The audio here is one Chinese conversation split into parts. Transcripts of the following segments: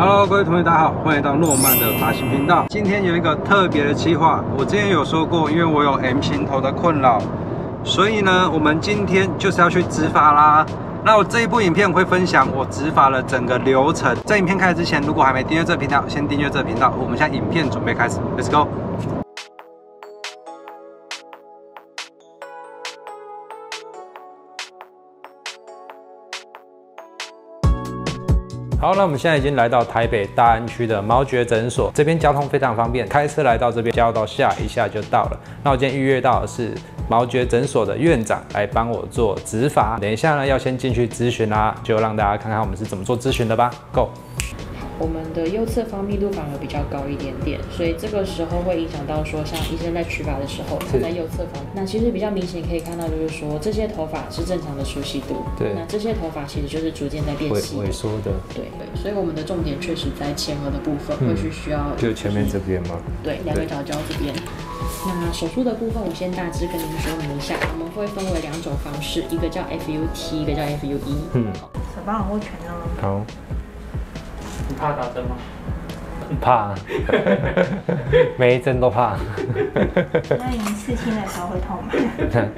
Hello， 各位同学，大家好，欢迎到诺曼的发型频道。今天有一个特别的计划，我之前有说过，因为我有 M 型头的困扰，所以呢，我们今天就是要去植发啦。那我这一部影片会分享我植发的整个流程。在影片开始之前，如果还没订阅这频道，先订阅这频道。我们现在影片准备开始 ，Let's go。 好，那我们现在已经来到台北大安区的毛觉诊所，这边交通非常方便，开车来到这边，交到下一下就到了。那我今天预约到的是毛觉诊所的院长来帮我做植发，等一下呢要先进去咨询啦，就让大家看看我们是怎么做咨询的吧。Go。我们的右侧方密度反而比较高一点点，所以这个时候会影响到说，像医生在取发的时候，他在右侧方，那其实比较明显可以看到就是说这些头发是正常的粗细度，对，那这些头发其实就是逐渐在变细萎缩的，对对，所以我们的重点确实在前额的部分，会去需要就前面这边吗？对，两个角角这边。 那手术的部分，我先大致跟您说明一下，我们会分为两种方式，一个叫 FUT， 一个叫 FUE。手帮我握拳哦。好。你怕打针吗？怕，每一针都怕。那你刺青的时候会痛吗？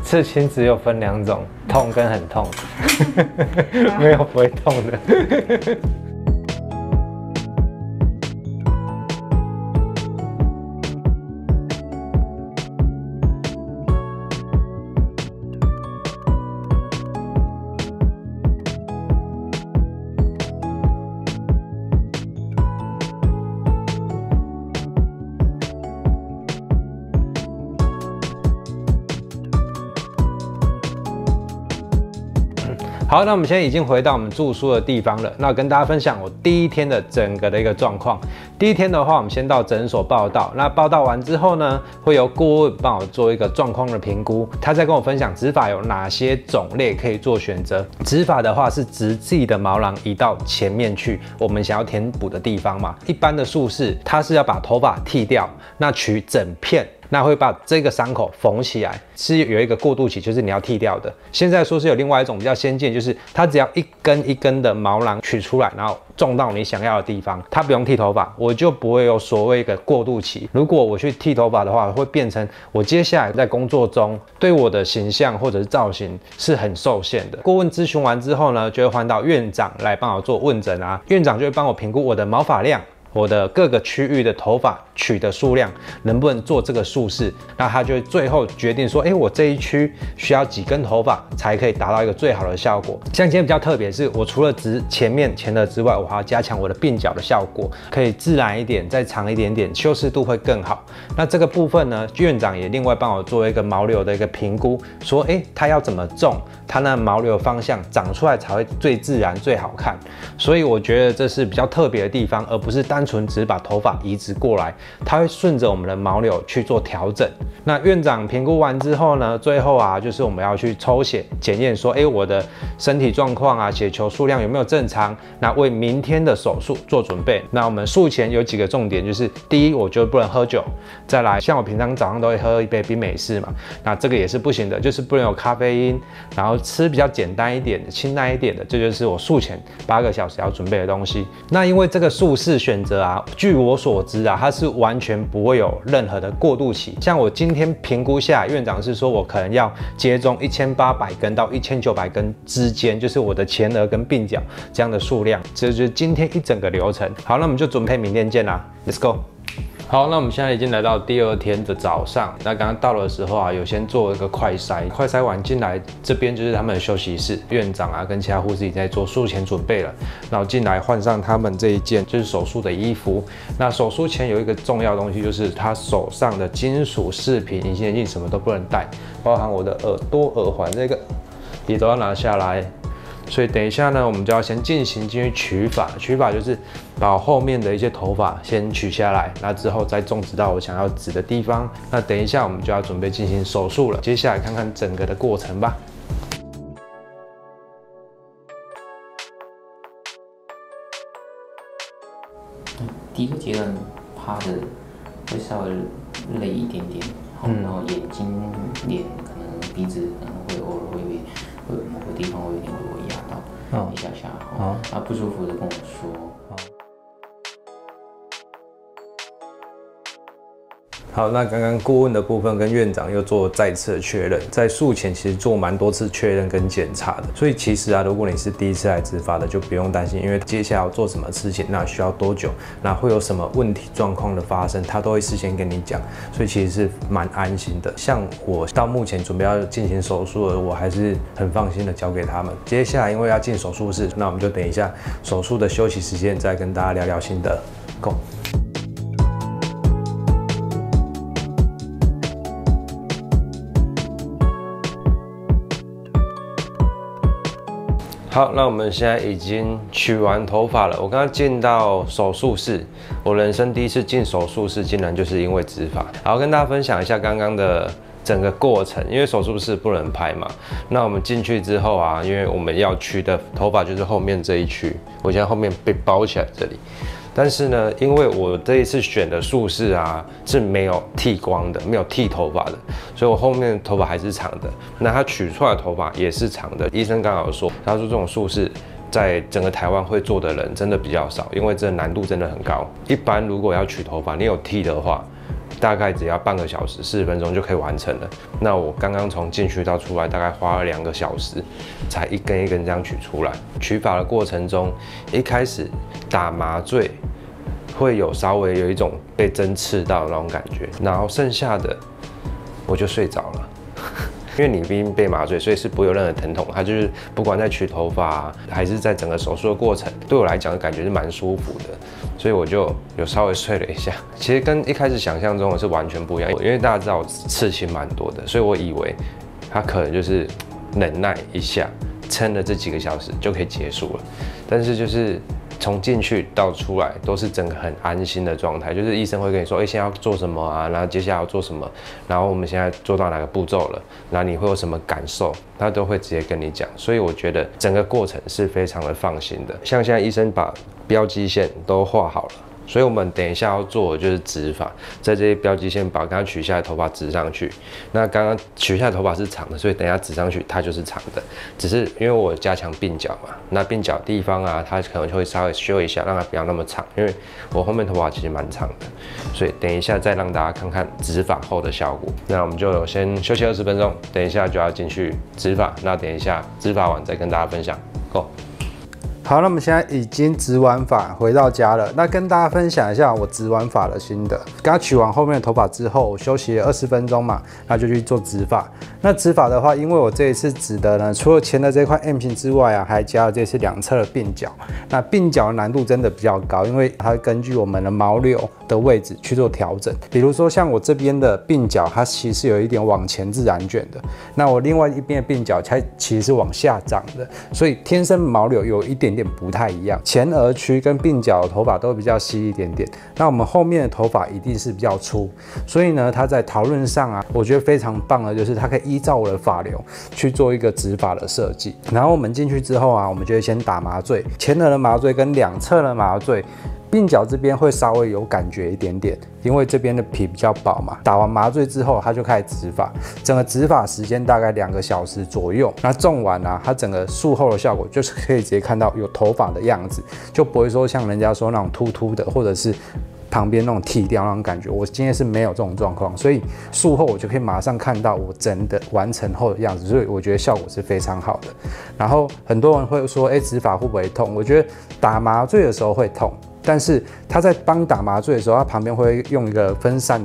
刺青只有分两种，痛跟很痛，没有不会痛的。好，那我们现在已经回到我们住宿的地方了。那跟大家分享我第一天的整个的一个状况。第一天的话，我们先到诊所报到。那报到完之后呢，会由顾问帮我做一个状况的评估。他在跟我分享植发有哪些种类可以做选择。植发的话是植自己的毛囊移到前面去，我们想要填补的地方嘛。一般的术式，它是要把头发剃掉，那取整片。 那会把这个伤口缝起来，是有一个过渡期，就是你要剃掉的。现在说是有另外一种比较先进，就是它只要一根一根的毛囊取出来，然后种到你想要的地方，它不用剃头发，我就不会有所谓的过渡期。如果我去剃头发的话，会变成我接下来在工作中对我的形象或者是造型是很受限的。顾问咨询完之后呢，就会换到院长来帮我做问诊啊，院长就会帮我评估我的毛发量。 我的各个区域的头发取的数量能不能做这个术式，那他就最后决定说，我这一区需要几根头发才可以达到一个最好的效果。像今天比较特别是，我除了植前额之外，我还要加强我的鬓角的效果，可以自然一点，再长一点点，修饰度会更好。那这个部分呢，院长也另外帮我做一个毛流的一个评估，说，它要怎么种，它那毛流方向长出来才会最自然、最好看。所以我觉得这是比较特别的地方，而不是单纯只把头发移植过来，它会顺着我们的毛流去做调整。那院长评估完之后呢，最后啊，就是我们要去抽血检验，说，我的身体状况啊，血球数量有没有正常？那为明天的手术做准备。那我们术前有几个重点，就是第一，我就不能喝酒；再来，像我平常早上都会喝一杯冰美式嘛，那这个也是不行的，就是不能有咖啡因，然后吃比较简单一点的、清淡一点的，这就是我术前8个小时要准备的东西。那因为这个术式选择。 据我所知啊，它是完全不会有任何的过渡期。像我今天评估下来，院长是说我可能要接种1800根到1900根之间，就是我的前额跟鬓角这样的数量。这就是今天一整个流程。好，那我们就准备明天见啦 ，Let's go。 好，那我们现在已经来到第二天的早上。那刚刚到的时候啊，有先做一个快筛，快筛完进来这边就是他们的休息室，院长啊跟其他护士已经在做术前准备了。然后进来换上他们这一件就是手术的衣服。那手术前有一个重要的东西，就是他手上的金属饰品、隐形眼镜什么都不能戴，包含我的耳朵、耳环这个也都要拿下来。 所以等一下呢，我们就要先进去取发。取发就是把我后面的一些头发先取下来，那之后再种植到我想要植的地方。那等一下我们就要准备进行手术了，接下来看看整个的过程吧。 第一个阶段趴着会稍微累一点点，然后眼睛、脸可能鼻子可能会偶尔会有某个地方会有点微压。到一下下，啊不舒服的跟我说。好，那刚刚顾问的部分跟院长又做再次的确认，在术前其实做蛮多次确认跟检查的，所以其实啊，如果你是第一次来执法的，就不用担心，因为接下来要做什么事情，那需要多久，那会有什么问题状况的发生，他都会事先跟你讲，所以其实是蛮安心的。像我到目前准备要进行手术了，我还是很放心的交给他们。接下来因为要进手术室，那我们就等一下手术的休息时间再跟大家聊聊心得。Go。好，那我们现在已经取完头发了。我刚刚进到手术室，我人生第一次进手术室，竟然就是因为植发。然后跟大家分享一下刚刚的整个过程，因为手术室不能拍嘛。那我们进去之后啊，因为我们要取的头发就是后面这一区，我现在后面被包起来这里。但是呢，因为我这一次选的术式啊是没有剃光的，没有剃头发的，所以我后面头发还是长的。那他取出来的头发也是长的。医生刚好说，他说这种术式在整个台湾会做的人真的比较少，因为这难度真的很高。一般如果要取头发，你有剃的话，大概只要半个小时，40分钟就可以完成了。那我刚刚从进去到出来，大概花了2个小时，才一根一根这样取出来。取发的过程中，一开始打麻醉会有稍微有一种被针刺到的那种感觉，然后剩下的我就睡着了。因为你毕竟被麻醉，所以是不会有任何疼痛。它就是不管在取头发还是在整个手术的过程，对我来讲感觉是蛮舒服的，所以我就有稍微睡了一下。其实跟一开始想象中的是完全不一样，因为大家知道我刺青蛮多的，所以我以为它可能就是忍耐一下，撑了这几个小时就可以结束了。但是就是从进去到出来都是整个很安心的状态，就是医生会跟你说，哎，现在要做什么啊，然后接下来要做什么，然后我们现在做到哪个步骤了，然后你会有什么感受，他都会直接跟你讲，所以我觉得整个过程是非常的放心的。像现在医生把标记线都画好了，所以我们等一下要做的就是植发，在这些标记线把刚刚取下的头发植上去。那刚刚取下的头发是长的，所以等一下植上去它就是长的，只是因为我加强鬓角嘛，那鬓角地方啊，它可能就会稍微修一下，让它不要那么长，因为我后面头发其实蛮长的，所以等一下再让大家看看植发后的效果。那我们就先休息20分钟，等一下就要进去植发，那等一下植发完再跟大家分享。 Go。好，那我们现在已经植完发回到家了，那跟大家分享一下我植完发的心得。刚取完后面的头发之后，我休息了20分钟嘛，那就去做植发。那植发的话，因为我这一次植的呢，除了前的这块 M 型之外啊，还加了这次两侧的鬓角。那鬓角的难度真的比较高，因为它会根据我们的毛瘤的位置去做调整。比如说像我这边的鬓角，它其实有一点往前自然卷的；那我另外一边的鬓角，它其实是往下长的，所以天生毛瘤有一点点不太一样，前额区跟鬓角的头发都比较稀一点点，那我们后面的头发一定是比较粗，所以呢，它在讨论上啊，我觉得非常棒的就是它可以依照我的发流去做一个植发的设计。然后我们进去之后啊，我们就会先打麻醉，前额的麻醉跟两侧的麻醉。鬓角这边会稍微有感觉一点点，因为这边的皮比较薄嘛。打完麻醉之后，它就开始植发，整个植发时间大概2个小时左右。那种完啊，它整个术后的效果就是可以直接看到有头发的样子，就不会说像人家说那种秃秃的，或者是旁边那种剃掉那种感觉。我今天是没有这种状况，所以术后我就可以马上看到我真的完成后的样子，所以我觉得效果是非常好的。然后很多人会说，哎，植发会不会痛？我觉得打麻醉的时候会痛。 但是他在帮你打麻醉的时候，他旁边会用一个分散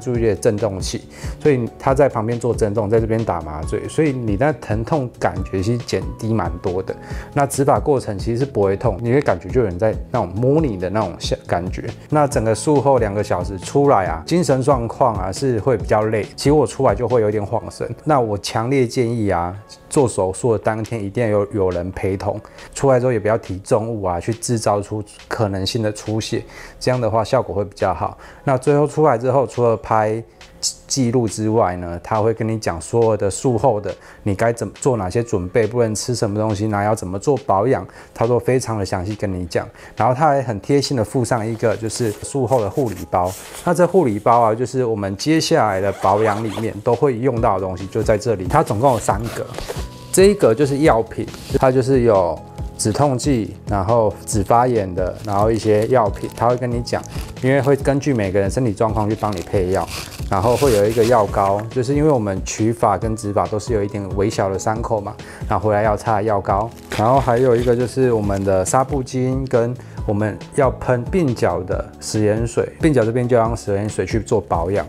注意力的震动器，所以他在旁边做震动，在这边打麻醉，所以你那疼痛感觉其实减低蛮多的。那植发过程其实是不会痛，你会感觉就有人在那种摸你的那种感觉。那整个术后2个小时出来啊，精神状况啊是会比较累，其实我出来就会有点晃神。那我强烈建议啊，做手术的当天一定要有人陪同，出来之后也不要提重物啊，去制造出可能性的出血，这样的话效果会比较好。那最后出来之后。 除了拍记录之外呢，他会跟你讲所有的术后的，你该怎么做哪些准备，不能吃什么东西，然后要怎么做保养，他都非常的详细跟你讲。然后他还很贴心的附上一个就是术后的护理包，那这护理包啊，就是我们接下来的保养里面都会用到的东西，就在这里。它总共有3个。这个就是药品，它就是有止痛剂，然后止发炎的，然后一些药品，它会跟你讲，因为会根据每个人身体状况去帮你配药，然后会有一个药膏，就是因为我们取法跟止法都是有一点微小的伤口嘛，然后回来要擦药膏，然后还有一个就是我们的纱布巾跟。 我们要喷鬓角的食盐水，鬓角这边就用食盐水去做保养。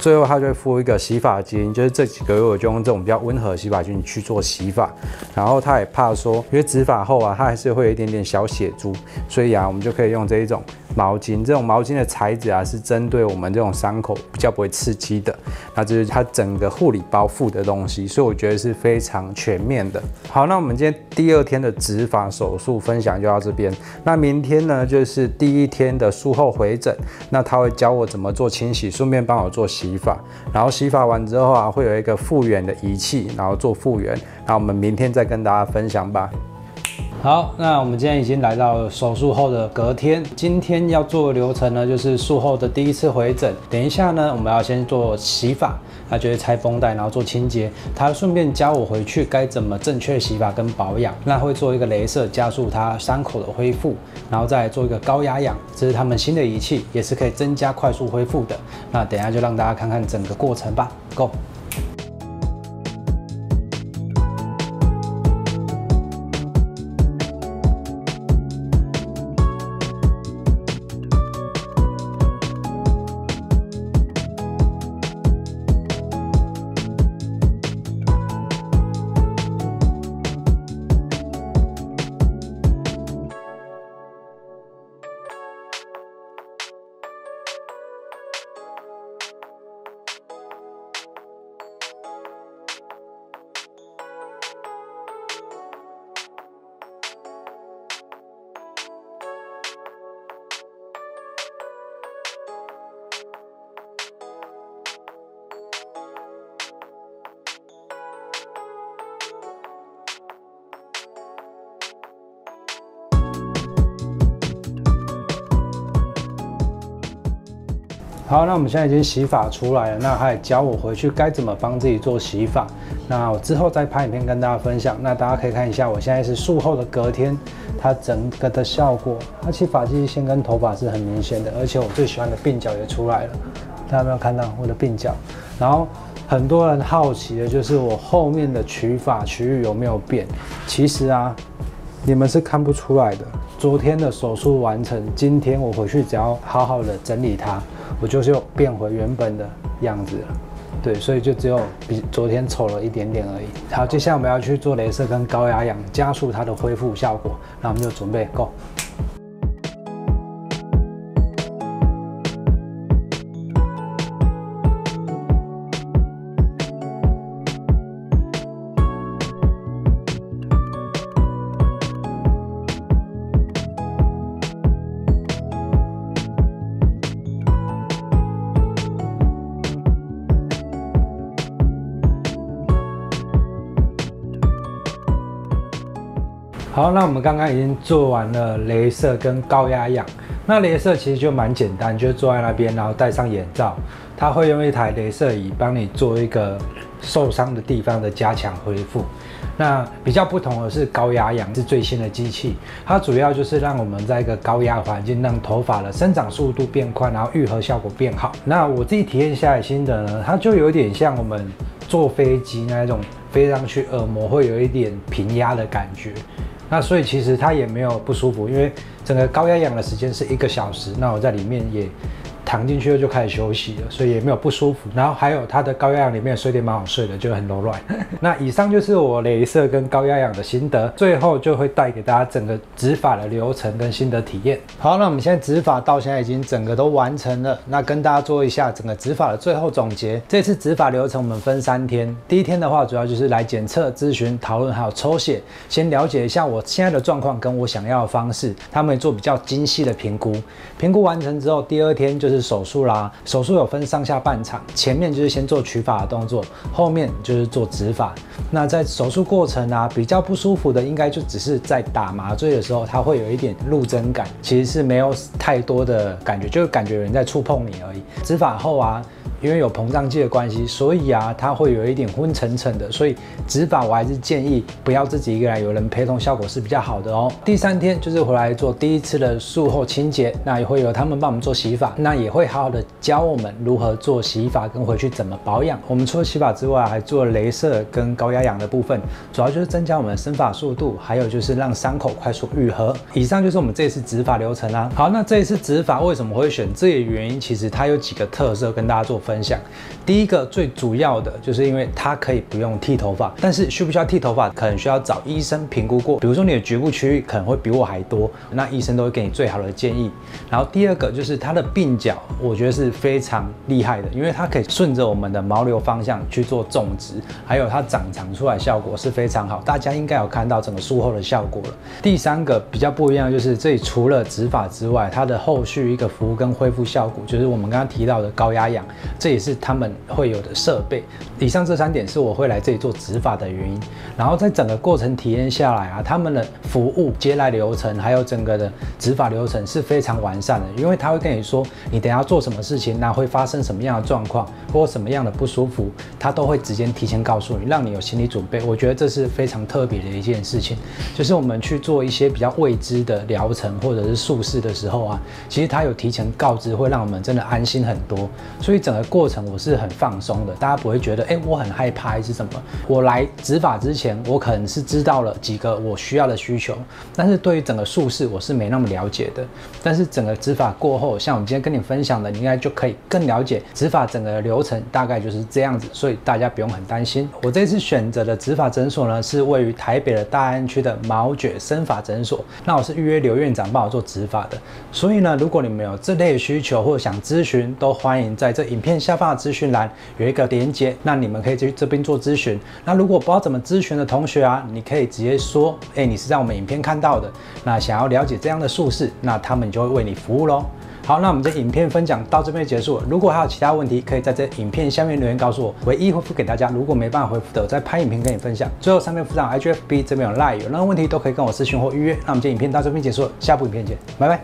最后，它就会附一个洗发精，就是这几个月我就用这种比较温和的洗发精去做洗发。然后，它也怕说，因为植发后啊，它还是会有一点点小血珠，所以啊，我们就可以用这一种毛巾。这种毛巾的材质啊，是针对我们这种伤口比较不会刺激的。那这是它整个护理包覆的东西，所以我觉得是非常全面的。好，那我们今天第二天的植发手术分享就到这边。那明天。 呢，就是第一天的术后回诊，那他会教我怎么做清洗，顺便帮我做洗发。然后洗发完之后啊，会有一个复原的仪器，然后做复原。那我们明天再跟大家分享吧。好，那我们今天已经来到手术后的隔天，今天要做的流程呢，就是术后的第一次回诊。等一下呢，我们要先做洗发，那就是拆绷带，然后做清洁。他顺便教我回去该怎么正确洗发跟保养，那会做一个雷射加速它伤口的恢复，然后再做一个高压氧，这是他们新的仪器，也是可以增加快速恢复的。那等一下就让大家看看整个过程吧 ，Go。 好，那我们现在已经洗发出来了，那他也教我回去该怎么帮自己做洗发，那我之后再拍影片跟大家分享。那大家可以看一下，我现在是术后的隔天，它整个的效果，它其实发际线跟头发是很明显的，而且我最喜欢的鬓角也出来了，大家有没有看到我的鬓角？然后很多人好奇的就是我后面的取发区域有没有变？其实啊，你们是看不出来的。 昨天的手术完成，今天我回去只要好好的整理它，我就是又变回原本的样子了。对，所以就只有比昨天丑了一点点而已。好，接下来我们要去做雷射跟高压氧，加速它的恢复效果。那我们就准备 go。 好，那我们刚刚已经做完了雷射跟高压氧。那雷射其实就蛮简单，就是坐在那边，然后戴上眼罩，它会用一台雷射仪帮你做一个受伤的地方的加强恢复。那比较不同的是高压氧是最新的机器，它主要就是让我们在一个高压环境，让头发的生长速度变快，然后愈合效果变好。那我自己体验下来心得呢，它就有点像我们坐飞机那一种飞上去，耳膜会有一点平压的感觉。 那所以其实它也没有不舒服，因为整个高压氧的时间是1个小时，那我在里面也躺进去后就开始休息了，所以也没有不舒服。然后还有它的高压氧里面睡垫蛮好睡的，就很柔软。那以上就是我雷射跟高压氧的心得，最后就会带给大家整个植发的流程跟心得体验。好，那我们现在植发到现在已经整个都完成了，那跟大家做一下整个植发的最后总结。这次植发流程我们分3天，第一天的话主要就是来检测、咨询、讨论还有抽血，先了解一下我现在的状况跟我想要的方式，他们做比较精细的评估。评估完成之后，第二天就是 手术啦，手术有分上下半场，前面就是先做取发的动作，后面就是做植发。那在手术过程啊，比较不舒服的应该就只是在打麻醉的时候，它会有一点入针感，其实是没有太多的感觉，就是感觉有人在触碰你而已。植发后啊，因为有膨胀剂的关系，所以啊，它会有一点昏沉沉的，所以执法我还是建议不要自己一个人，有人陪同效果是比较好的哦。第三天就是回来做第一次的术后清洁，那也会有他们帮我们做洗发，那也会好好的教我们如何做洗发跟回去怎么保养。我们除了洗发之外，还做了雷射跟高压氧的部分，主要就是增加我们的生发速度，还有就是让伤口快速愈合。以上就是我们这一次植发流程啦。好，那这一次植发为什么会选这个原因？其实它有几个特色跟大家做分享。第一个最主要的就是因为它可以不用剃头发，但是需不需要剃头发，可能需要找医生评估过。比如说你的局部区域可能会比我还多，那医生都会给你最好的建议。然后第二个就是它的鬓角，我觉得是非常厉害的，因为它可以顺着我们的毛流方向去做种植，还有它长长出来效果是非常好，大家应该有看到整个术后的效果了。第三个比较不一样就是这里除了植发之外，它的后续一个服务跟恢复效果，就是我们刚刚提到的高压氧，这也是他们会有的设备。以上这3点是我会来这里做植发的原因。然后在整个过程体验下来啊，他们的服务、接待流程还有整个的植发流程是非常完善的，因为他会跟你说你等一下做什么事情，那会发生什么样的状况或什么样的不舒服，他都会直接提前告诉你，让你有心理准备。我觉得这是非常特别的一件事情，就是我们去做一些比较未知的疗程或者是术式的时候啊，其实他有提前告知，会让我们真的安心很多。所以整个过程我是很放松的，大家不会觉得我很害怕还是什么。我来植发之前，我可能是知道了几个我需要的需求，但是对于整个术式我是没那么了解的。但是整个植发过后，像我们今天跟你分享的，你应该就可以更了解植发整个流程大概就是这样子，所以大家不用很担心。我这次选择的植发诊所呢，是位于台北的大安区的毛卷生发诊所。那我是预约刘院长帮我做植发的，所以呢，如果你们有这类的需求或者想咨询，都欢迎在这影片下方的资讯栏有一个连结，那你们可以去这边做咨询。那如果不知道怎么咨询的同学啊，你可以直接说，你是在我们影片看到的，那想要了解这样的术式，那他们就会为你服务咯。好，那我们的影片分享到这边结束了。如果还有其他问题，可以在这影片下面留言告诉我，唯一回复给大家。如果没办法回复的，我再拍影片跟你分享。最后上面附上 IG、FB， 这边有 LINE， 有任何问题都可以跟我私讯或预约。那我们今天影片到这边结束了，下部影片见，拜拜。